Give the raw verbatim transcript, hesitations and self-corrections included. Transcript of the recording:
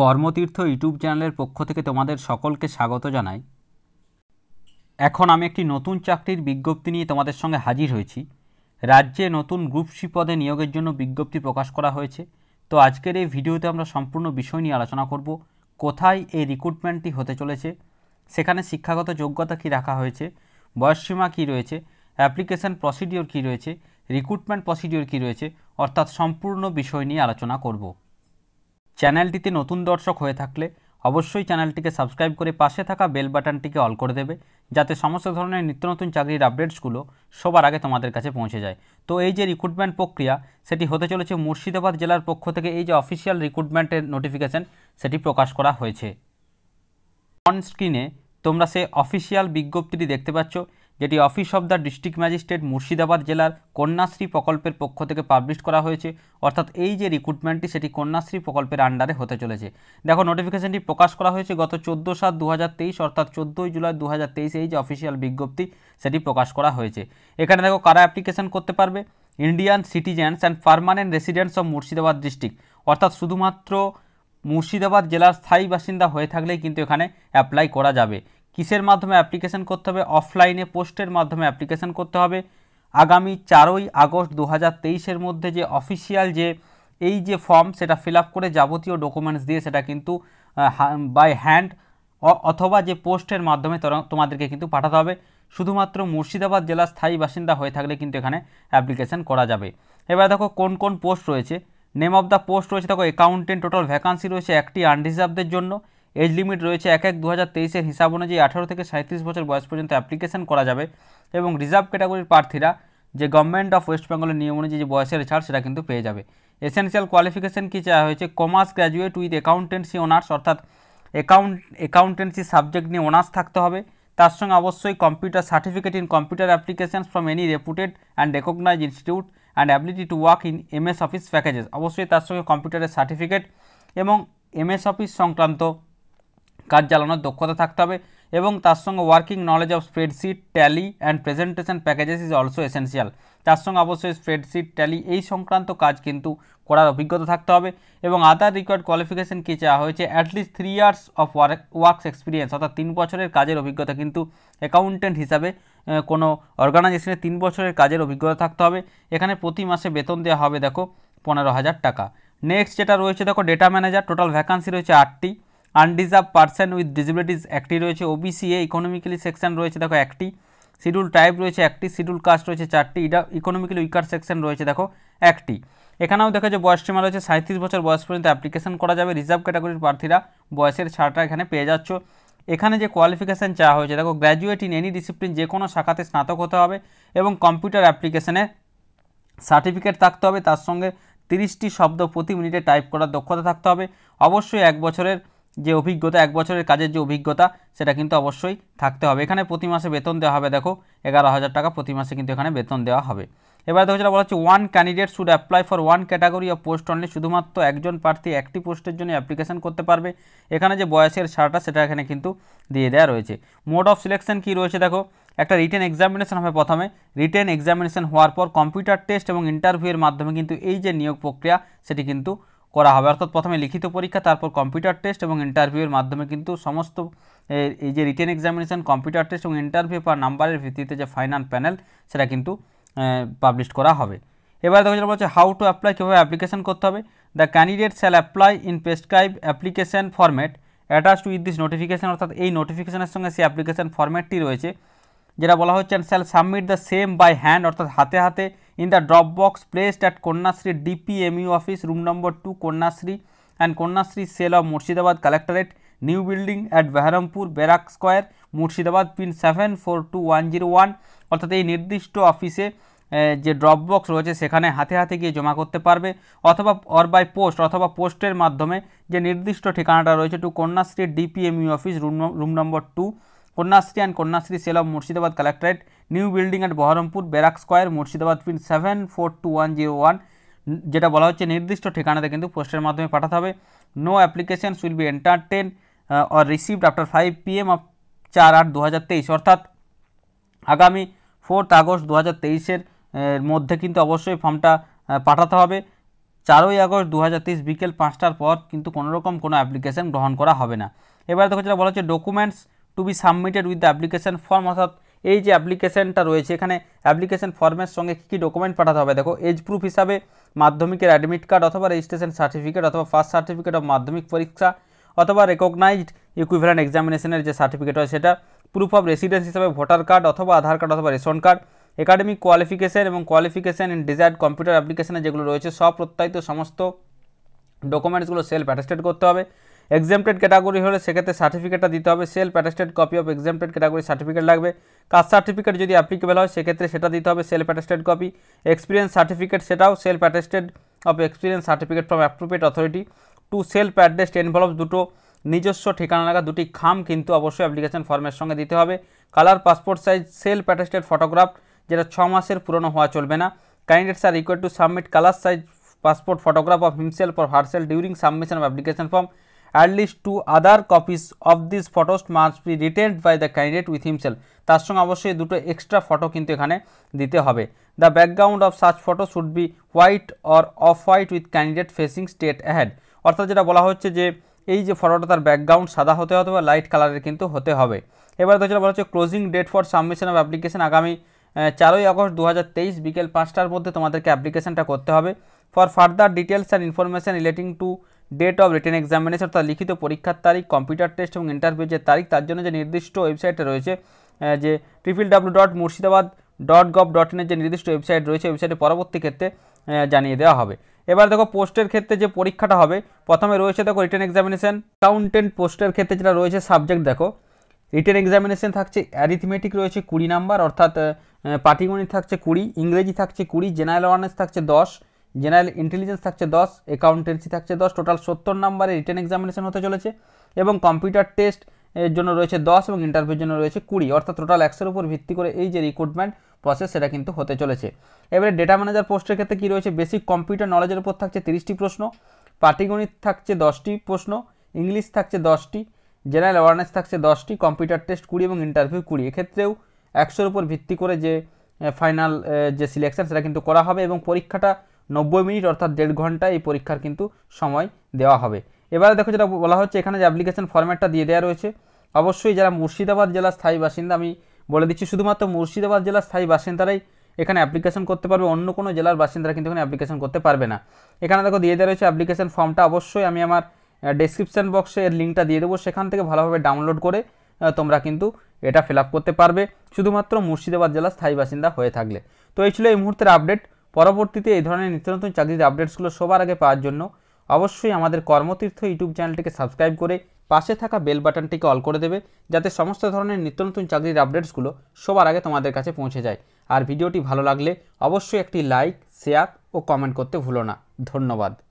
कर्मतीर्थ YouTube channel पक्ष थेके तोमादेर सकलके स्वागत जानाई। एखन आमी एकटी नतून चाकरिर विज्ञप्ति निये तोमादेर संगे हाजिर होयेछि। राज्ये नतून ग्रुप सी पदे नियोगेर जोन्नो विज्ञप्ति प्रकाश करा होयेछे। तो आजकेर एई भिडियोते आमरा सम्पूर्ण विषय निये आलोचना करब, कोथाय एई रिक्रुटमेंटटी होते चलेछे, सेखाने शिक्षागत योग्यता कि राखा होयेछे, बयस सीमा कि रयेछे, অ্যাপ্লিকেশন প্রসিডিওর কি রয়েছে, রিক্রুটমেন্ট প্রসিডিওর কি রয়েছে, অর্থাৎ সম্পূর্ণ বিষয় নিয়ে আলোচনা করব। চ্যানেলটিতে নতুন দর্শক হয়ে থাকলে অবশ্যই চ্যানেলটিকে সাবস্ক্রাইব করে পাশে থাকা বেল বাটনটিকে অল করে দেবে, যাতে সমস্ত ধরনের নিত্য নতুন চাকরির আপডেটসগুলো সবার আগে তোমাদের কাছে পৌঁছে যায়। তো এই যে রিক্রুটমেন্ট প্রক্রিয়া সেটি হতে চলেছে মুর্শিদাবাদ জেলার পক্ষ থেকে। এই যে অফিসিয়াল রিক্রুটমেন্টের নোটিফিকেশন সেটি প্রকাশ করা হয়েছে। অন স্ক্রিনে তোমরা সেই অফিসিয়াল বিজ্ঞপ্তিটি দেখতে পাচ্ছ, যেটি office of the district magistrate Murshidabad জেলার কন্যাশ্রী প্রকল্পের পক্ষ থেকে পাবলিশ করা হয়েছে। অর্থাৎ এই যে রিক্রুটমেন্টটি সেটি কন্যাশ্রী প্রকল্পের আন্ডারে হতে চলেছে। দেখো নোটিফিকেশনটি প্রকাশ করা হয়েছে গত চোদ্দো সাত দু হাজার তেইশ অর্থাৎ চোদ্দোই জুলাই দু হাজার তেইশে এই যে অফিসিয়াল বিজ্ঞপ্তি সেটি প্রকাশ করা হয়েছে। এখানে দেখো কারা অ্যাপ্লিকেশন করতে পারবে, Indian citizens and permanent residents of Murshidabad district, অর্থাৎ শুধুমাত্র মুর্শিদাবাদ জেলার স্থায়ী বাসিন্দা হয়ে থাকলেই কিন্তু এখানে অ্যাপ্লাই করা যাবে। কিসের মাধ্যমে অ্যাপ্লিকেশন করতে হবে, অফলাইনে পোস্টের মাধ্যমে অ্যাপ্লিকেশন করতে হবে। আগামী চারই আগস্ট দু হাজার তেইশের মধ্যে যে অফিসিয়াল যে এই যে ফর্ম সেটা ফিল আপ করে যাবতীয় ডকুমেন্টস দিয়ে সেটা কিন্তু বাই হ্যান্ড অথবা যে পোস্টের মাধ্যমে তোমাদেরকে কিন্তু পাঠাতে হবে। শুধুমাত্র মুর্শিদাবাদ জেলার স্থায়ী বাসিন্দা হয়ে থাকলে কিন্তু এখানে অ্যাপ্লিকেশন করা যাবে। এবার দেখো কোন কোন পোস্ট রয়েছে, নেম অফ দ্য পোস্ট রয়েছে। দেখো অ্যাকাউন্টেন্ট টোটাল ভ্যাকান্সি রয়েছে একটি আনরিজার্ভদের জন্য। এজ লিমিট রয়েছে এক এক দু হাজার তেইশের হিসাব অনুযায়ী আঠারো থেকে সাঁত্রিশ বছর বয়স পর্যন্ত অ্যাপ্লিকেশন করা যাবে। এবং রিজার্ভ ক্যাটাগরির প্রার্থীরা যে গভর্নমেন্ট অফ ওয়েস্ট বেঙ্গলের নিয়ম অনুযায়ী যে বয়সের ছাড় সেটা কিন্তু পেয়ে যাবে। এসেন্সিয়াল কোয়ালিফিকেশন কী চাওয়া হয়েছে, commerce graduate with accountancy honours, অর্থাৎ অ্যাকাউন্ট অ্যাকাউন্টেন্সি সাবজেক্ট নিয়ে অনার্স থাকতে হবে। তার সঙ্গে অবশ্যই computer certificate in computer applications from any reputed and recognised institute and ability to work in M S Office packages, অবশ্যই তার সঙ্গে কম্পিউটারের সার্টিফিকেট এবং এম এস অফিস সংক্রান্ত কাজ চালানোর দক্ষতা থাকতে হবে। এবং তার সঙ্গে working knowledge of spreadsheet, Tally and presentation packages is also essential, তার সঙ্গে অবশ্যই স্প্রেডশিট, ট্যালি এই সংক্রান্ত কাজ কিন্তু করার অভিজ্ঞতা থাকতে হবে। এবং আদার রিকোয়ার্ড কোয়ালিফিকেশান কী চাওয়া হয়েছে, at least three years of work works experience, অর্থাৎ তিন বছরের কাজের অভিজ্ঞতা কিন্তু অ্যাকাউন্টেন্ট হিসাবে কোনো অর্গানাইজেশনে তিন বছরের কাজের অভিজ্ঞতা থাকতে হবে। এখানে প্রতি মাসে বেতন দেওয়া হবে দেখো পনেরো হাজার টাকা। নেক্সট যেটা রয়েছে দেখো ডেটা ম্যানেজার, টোটাল ভ্যাকান্সি রয়েছে আটটি। আনডিজার্ভ পার্সন উইথ ডিসেবিলিটিস একটি রয়েছে। ওবিসি এ ইকোনমিক্যালি সেকশন রয়েছে দেখো একটি। শিডিউল টাইপ রয়েছে একটি। শিডিউল কাস্ট রয়েছে চারটি। ইকোনমিক্যালি উইকার সেকশন রয়েছে দেখো একটি। এখানেও দেখো যে বয়স সীমা রয়েছে সাঁত্রিশ বছর বয়স পর্যন্ত অ্যাপ্লিকেশন করা যাবে। রিজার্ভ ক্যাটাগরির প্রার্থীরা বয়সের ছাড়টা এখানে পেয়ে যাচ্ছ। এখানে যে কোয়ালিফিকেশান চাওয়া হয়েছে দেখো গ্র্যাজুয়েট ইন এনি ডিসিপ্লিন, যে কোনো শাখাতে স্নাতক হতে হবে এবং কম্পিউটার অ্যাপ্লিকেশানে সার্টিফিকেট থাকতে হবে। তার সঙ্গে তিরিশটি শব্দ প্রতি মিনিটে টাইপ করার দক্ষতা থাকতে হবে। অবশ্যই এক বছরের যে অভিজ্ঞতা, এক বছরের কাজের যে অভিজ্ঞতা সেটা কিন্তু অবশ্যই থাকতে হবে। এখানে প্রতি মাসে বেতন দেওয়া হবে দেখো এগারো হাজার টাকা প্রতি মাসে কিন্তু এখানে বেতন দেওয়া হবে। এবার দেখো যেটা বলা হচ্ছে one candidate should apply for one category of post only, শুধুমাত্র একজন প্রার্থী একটি পোস্টের জন্য অ্যাপ্লিকেশন করতে পারবে। এখানে যে বয়সের ছাড়টা সেটা এখানে কিন্তু দিয়ে দেওয়া রয়েছে। মোড অফ সিলেকশন কী রয়েছে দেখো, একটা রিটেন এক্সামিনেশন হবে প্রথমে। রিটেন এক্সামিনেশন হওয়ার পর কম্পিউটার টেস্ট এবং ইন্টারভিউয়ের মাধ্যমে কিন্তু এই যে নিয়োগ প্রক্রিয়া সেটি কিন্তু করা হবে। অর্থাৎ প্রথমে লিখিত পরীক্ষা, তারপর কম্পিউটার টেস্ট এবং ইন্টারভিউয়ের মাধ্যমে কিন্তু সমস্ত এই যে রিটেন এক্সামিনেশন, কম্পিউটার টেস্ট এবং ইন্টারভিউ পার নাম্বারের ভিত্তিতে যে ফাইনাল প্যানেল সেটা কিন্তু পাবলিশ করা হবে। এবার দেখা যাবে হাউ টু অ্যাপ্লাই, কীভাবে অ্যাপ্লিকেশন করতে হবে। The candidate shall apply in prescribe application format attached with this notification, অর্থাৎ এই নোটিফিকেশনের সঙ্গে সেই অ্যাপ্লিকেশন ফরম্যাটটি রয়েছে যেটা বলা হচ্ছে। And shall submit the same by hand, অর্থাৎ হাতে হাতে in the drop box placed at Kanyashree DPMU office room number two Kanyashree and Kanyashree cell of Murshidabad collectorate new building at Berhampore barrack square Murshidabad pin seven four two one zero one, অর্থাৎ এই নির্দিষ্ট অফিসে যে drop box রয়েছে সেখানে হাতে হাতে গিয়ে জমা করতে পারবে। অথবা অর বাই পোস্ট, অথবা পোস্টের মাধ্যমে যে নির্দিষ্ট ঠিকানাটা রয়েছে to Kanyashree DPMU office room room number two Kanyashree and Kanyashree cell of Murshidabad collectorate new building at Berhampore barrack square Murshidabad pin seven four two one zero one, যেটা বলা হচ্ছে নির্দিষ্ট ঠিকানাতে কিন্তু পোস্টের মাধ্যমে পাঠাতে হবে। No applications will be entertain or received after five PM of চার আট দু হাজার তেইশ, অর্থাৎ আগামী ফোর্থ আগস্ট দু হাজার তেইশের মধ্যে কিন্তু অবশ্যই ফর্মটা পাঠাতে হবে। চারই আগস্ট দু হাজার তেইশ বিকেল পাঁচটার পর কিন্তু কোনোরকম কোনো অ্যাপ্লিকেশান গ্রহণ করা হবে না। এবার দেখো যেটা বলা হচ্ছে documents to be submitted with the application form, অর্থাৎ এই যে অ্যাপ্লিকেশানটা রয়েছে এখানে অ্যাপ্লিকেশান ফর্মের সঙ্গে কী কী ডকুমেন্ট পাঠাতে হবে। দেখো এজ প্রুফ হিসাবে মাধ্যমিকের অ্যাডমিট কার্ড অথবা রেজিস্ট্রেশন সার্টিফিকেট অথবা ফার্স্ট সার্টিফিকেট অফ মাধ্যমিক পরীক্ষা অথবা রেকগনাইজড ইকুইভ্যালেন্ট এক্সামিনেশনের যে সার্টিফিকেট হয় সেটা, প্রুফ অফ রেসিডেন্স হিসাবে ভোটার কার্ড অথবা আধার কার্ড অথবা রেশন কার্ড, একাডেমিক কোয়ালিফিকেশান এবং কোয়ালিফিকেশান ইন ডিজায়ার্ড কম্পিউটার অ্যাপ্লিকেশানে যেগুলো রয়েছে সব প্রত্যায়িত সমস্ত ডকুমেন্টসগুলো সেলফ অ্যাটেস্টেড করতে হবে। এক্সাম্পটেড ক্যাটাগরি হলে সেক্ষেত্রে সার্টিফিকেটটা দিতে হবে, self attested copy of exempted category certificate লাগবে। কাস্ট সার্টিফিকেট যদি অ্যাপ্লিকেবল হয় সেক্ষেত্রে সেটা দিতে হবে self attested copy. Experience certificate সেটাও self attested of experience certificate from appropriate authority. Two self addressed envelopes, দুটো নিজস্ব ঠিকানা লাগা দুটি খাম কিন্তু অবশ্যই অ্যাপ্লিকেশন ফর্মের সঙ্গে দিতে হবে। Colour passport size self attested photograph যেটা ছ মাসের পুরনো হওয়া চলবে না। Candidates are required to submit colour size passport photograph of himself or herself during submission of application form. At least two other copies of these photos must be retained by the candidate with himself. তার সঙ্গে অবশ্যই দুটো extra photo কিন্তু এখানে দিতে হবে। The background of such photo should be white or off-white with candidate facing straight ahead. অর্থাৎ যেটা বলা হচ্ছে যে এই যে ফটোটা তার ব্যাকগ্রাউন্ড সাদা হতে হবে বা লাইট কালারের কিন্তু হতে হবে। এবার তো যেটা বলা হচ্ছে closing date for submission of application আগামী চারই আগস্ট দু হাজার তেইশ বিকেল পাঁচটার মধ্যে তোমাদেরকে অ্যাপ্লিকেশনটা করতে হবে। For further details and information relating to date of written examination অর্থাৎ লিখিত পরীক্ষার তারিখ, কম্পিউটার টেস্ট এবং ইন্টারভিউ যে তারিখ তার জন্য যে নির্দিষ্ট ওয়েবসাইটে রয়েছে যে triple W dot Murshidabad dot gov dot ইনের যে নির্দিষ্ট ওয়েবসাইট রয়েছে ওয়েবসাইটে পরবর্তী ক্ষেত্রে জানিয়ে দেওয়া হবে। এবার দেখো পোস্টের ক্ষেত্রে যে পরীক্ষাটা হবে প্রথমে রয়েছে দেখো রিটেন এক্সামিনেশন। অ্যাকাউন্টেন্ট পোস্টের ক্ষেত্রে যেটা রয়েছে সাবজেক্ট দেখো রিটেন এক্সামিনেশন থাকছে অ্যারিথমেটিক রয়েছে কুড়ি নাম্বার অর্থাৎ পাটিগণিত থাকছে কুড়ি, ইংরেজি থাকছে কুড়ি, জেনারেল অনার্স থাকছে দশ, জেনারেল ইন্টেলিজেন্স থাকছে দশ, অ্যাকাউন্টেন্সি থাকছে দশ, টোটাল সত্তর নম্বরে রিটেন এক্সামিনেশন হতে চলেছে। এবং কম্পিউটার টেস্ট এর জন্য রয়েছে দশ এবং ইন্টারভিউর জন্য রয়েছে কুড়ি অর্থাৎ টোটাল একশোর উপর ভিত্তি করে এই যে রিক্রুটমেন্ট প্রসেস সেটা কিন্তু হতে চলেছে। এবারে ডেটা ম্যানেজার পোস্টের ক্ষেত্রে কী রয়েছে বেসিক কম্পিউটার নলেজের উপর থাকছে তিরিশটি প্রশ্ন, পাটিগণিত থাকছে দশটি প্রশ্ন, ইংলিশ থাকছে দশটি, জেনারেল অ্যাওয়ারনেস থাকছে দশটি, কম্পিউটার টেস্ট কুড়ি এবং ইন্টারভিউ কুড়ি। এক্ষেত্রেও একশোর উপর ভিত্তি করে যে ফাইনাল যে সিলেকশান সেটা কিন্তু করা হবে এবং পরীক্ষাটা নব্বই মিনিট অর্থাৎ দেড় ঘন্টা এই পরীক্ষার কিন্তু সময় দেওয়া হবে। এবারে দেখো যেটা বলা হচ্ছে এখানে যে অ্যাপ্লিকেশন ফর্ম্যাটটা দিয়ে দেওয়া রয়েছে অবশ্যই যারা মুর্শিদাবাদ জেলার স্থায়ী বাসিন্দা, আমি বলে দিচ্ছি শুধুমাত্র মুর্শিদাবাদ জেলার স্থায়ী বাসিন্দারাই এখানে অ্যাপ্লিকেশন করতে পারবে, অন্য কোনো জেলার বাসিন্দারা কিন্তু এখানে অ্যাপ্লিকেশন করতে পারবে না। এখানে দেখো দিয়ে দেওয়া রয়েছে অ্যাপ্লিকেশন ফর্মটা অবশ্যই আমি আমার ডেসক্রিপশান বক্সে এর লিঙ্কটা দিয়ে দেবো, সেখান থেকে ভালোভাবে ডাউনলোড করে তোমরা কিন্তু এটা ফিল আপ করতে পারবে শুধুমাত্র মুর্শিদাবাদ জেলার স্থায়ী বাসিন্দা হয়ে থাকলে। তো এই ছিল এই মুহূর্তের আপডেট। পরবর্তীতে এই ধরনের নিত্য নতুন চাকরির আপডেটসগুলো সবার আগে পাওয়ার জন্য অবশ্যই আমাদের কর্মতীর্থ ইউটিউব চ্যানেলটিকে সাবস্ক্রাইব করে পাশে থাকা বেল বাটনটিকে অল করে দেবে যাতে সমস্ত ধরনের নিত্য নতুন চাকরির আপডেটসগুলো সবার আগে তোমাদের কাছে পৌঁছে যায়। আর ভিডিওটি ভালো লাগলে অবশ্যই একটি লাইক, শেয়ার ও কমেন্ট করতে ভুলো না। ধন্যবাদ।